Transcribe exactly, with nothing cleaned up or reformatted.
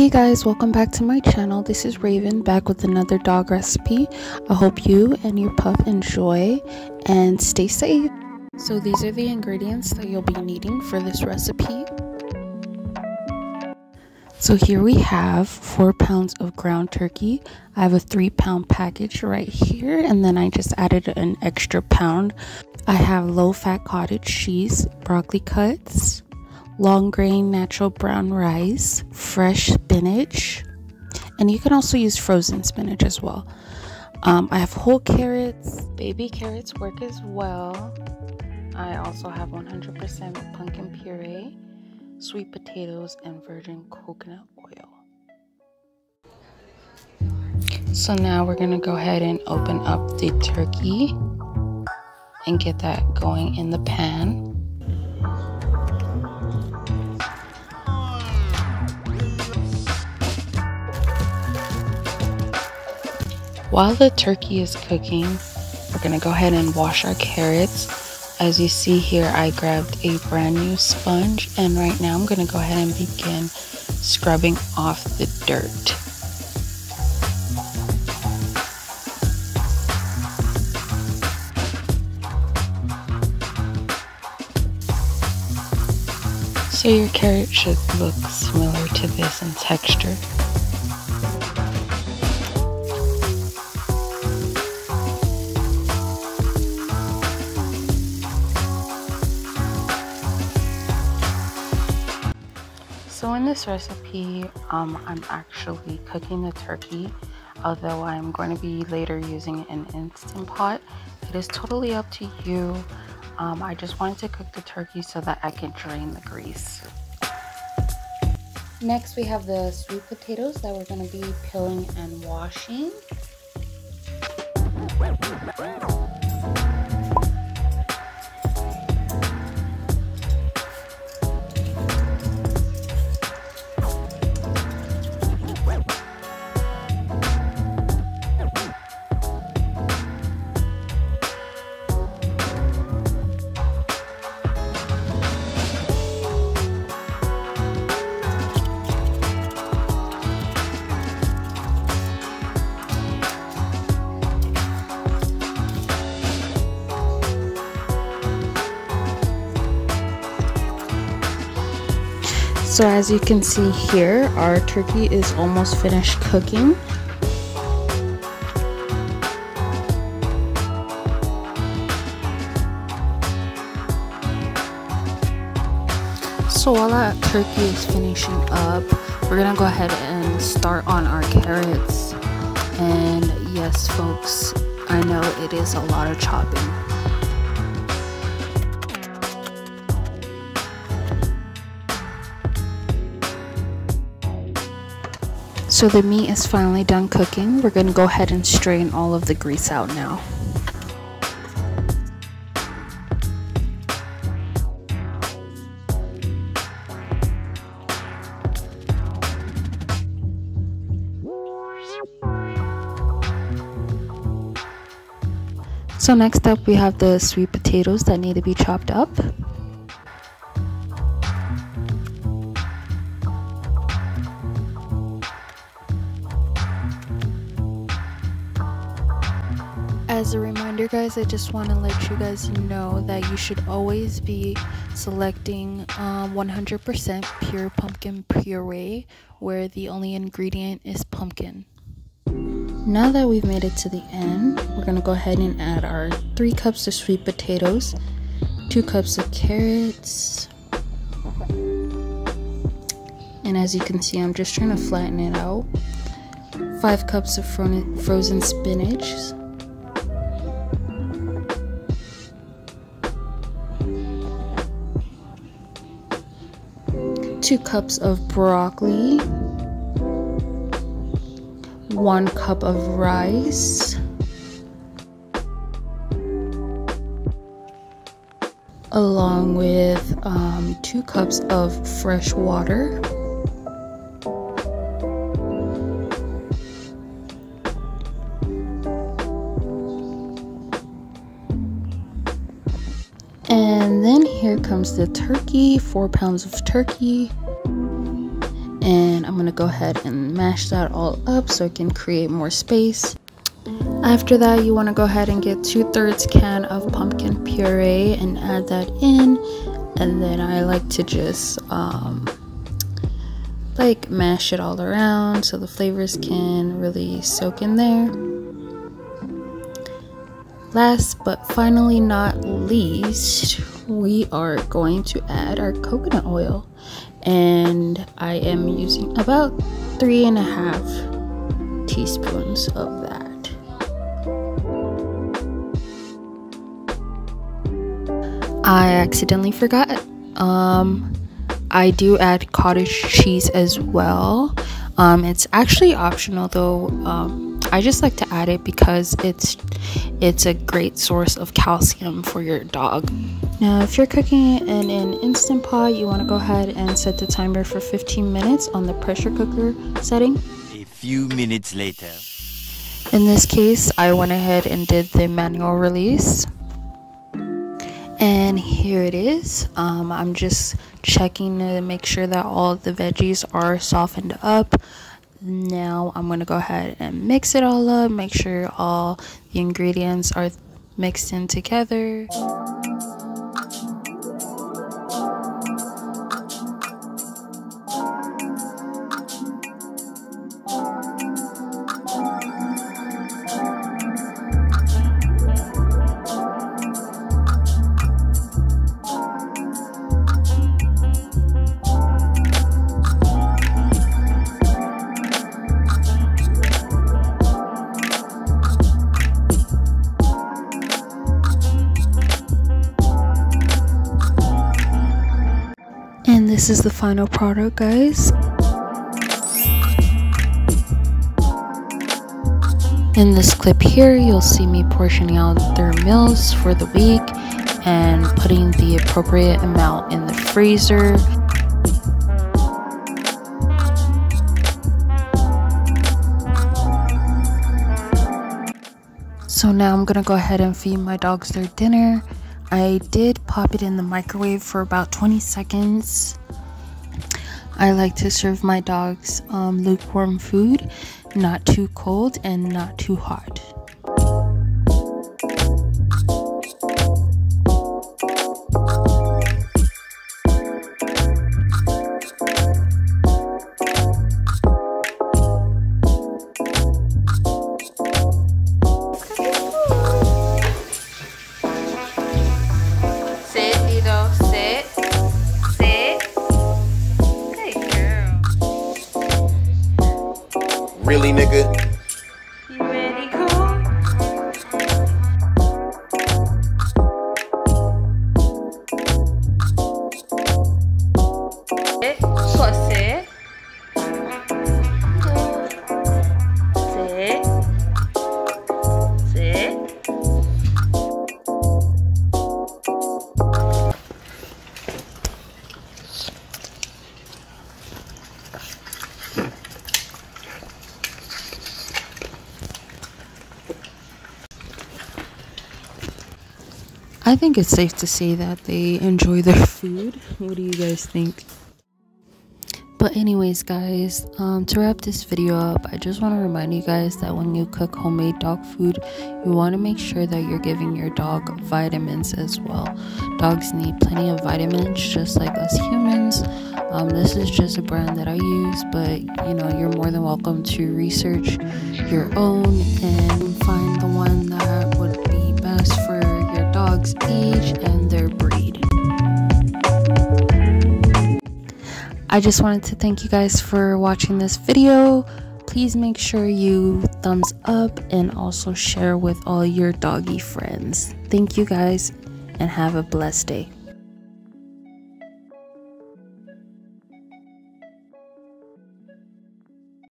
Hey guys, welcome back to my channel. This is Raven back with another dog recipe. I hope you and your pup enjoy and stay safe. So these are the ingredients that you'll be needing for this recipe. So here we have four pounds of ground turkey. I have a three pound package right here, and then I just added an extra pound. I have low fat cottage cheese, broccoli cuts, long grain natural brown rice, fresh spinach, and you can also use frozen spinach as well. Um, I have whole carrots, baby carrots work as well. I also have one hundred percent pumpkin puree, sweet potatoes, and virgin coconut oil. So now we're gonna go ahead and open up the turkey and get that going in the pan. While the turkey is cooking, we're going to go ahead and wash our carrots. As you see here, I grabbed a brand new sponge, and right now I'm going to go ahead and begin scrubbing off the dirt. So your carrot should look similar to this in texture. So in this recipe, um, I'm actually cooking the turkey, although I'm going to be later using an Instant Pot. It is totally up to you. Um, I just wanted to cook the turkey so that I can drain the grease. Next, we have the sweet potatoes that we're going to be peeling and washing. So as you can see here, our turkey is almost finished cooking. So while our turkey is finishing up, we're gonna go ahead and start on our carrots. And yes folks, I know it is a lot of chopping. So the meat is finally done cooking. We're gonna go ahead and strain all of the grease out now. So next up, we have the sweet potatoes that need to be chopped up. As a reminder guys, I just want to let you guys know that you should always be selecting um, one hundred percent pure pumpkin puree, where the only ingredient is pumpkin. Now that we've made it to the end, we're going to go ahead and add our three cups of sweet potatoes, two cups of carrots, and as you can see, I'm just trying to flatten it out, five cups of fro- frozen spinach, two cups of broccoli, one cup of rice, along with um, two cups of fresh water, and then here comes the turkey, four pounds of turkey. And I'm going to go ahead and mash that all up so it can create more space. After that, you want to go ahead and get two-thirds can of pumpkin puree and add that in. And then I like to just um, like mash it all around so the flavors can really soak in there. Last but finally not least, we are going to add our coconut oil, and I am using about three and a half teaspoons of that. I accidentally forgot. Um, I do add cottage cheese as well. Um, it's actually optional though. Um, I just like to add it because it's it's a great source of calcium for your dog. Now, if you're cooking it in an Instant Pot, you want to go ahead and set the timer for fifteen minutes on the pressure cooker setting. A few minutes later. In this case, I went ahead and did the manual release. And here it is. um, I'm just checking to make sure that all the veggies are softened up. Now I'm going to go ahead and mix it all up, make sure all the ingredients are mixed in together. And this is the final product, guys. In this clip here, you'll see me portioning out their meals for the week and putting the appropriate amount in the freezer. So now I'm gonna go ahead and feed my dogs their dinner. I did pop it in the microwave for about twenty seconds. I like to serve my dogs um, lukewarm food, not too cold and not too hot. Really, nigga? You ready, cool? Sit, sit. Sit. Sit. I think it's safe to say that they enjoy their food. What do you guys think? But anyways, guys, um, to wrap this video up, I just want to remind you guys that when you cook homemade dog food, you want to make sure that you're giving your dog vitamins as well. Dogs need plenty of vitamins, just like us humans. Um, this is just a brand that I use, but you know, you're more than welcome to research your own and find the one that would be best for dog's age and their breed. I just wanted to thank you guys for watching this video. Please make sure you thumbs up and also share with all your doggy friends. Thank you guys and have a blessed day.